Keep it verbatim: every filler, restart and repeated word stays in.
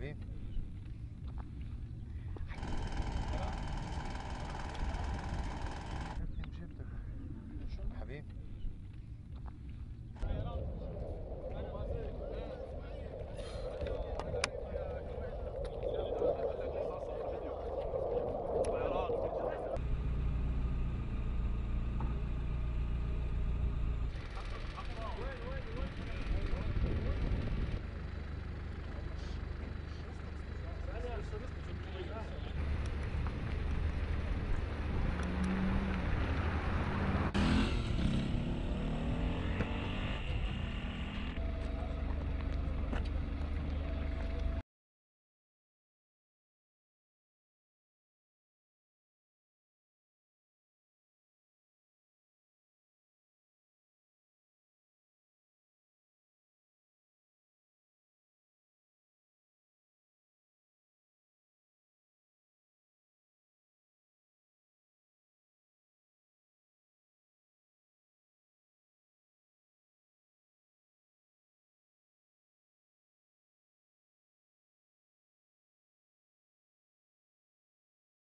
Have you?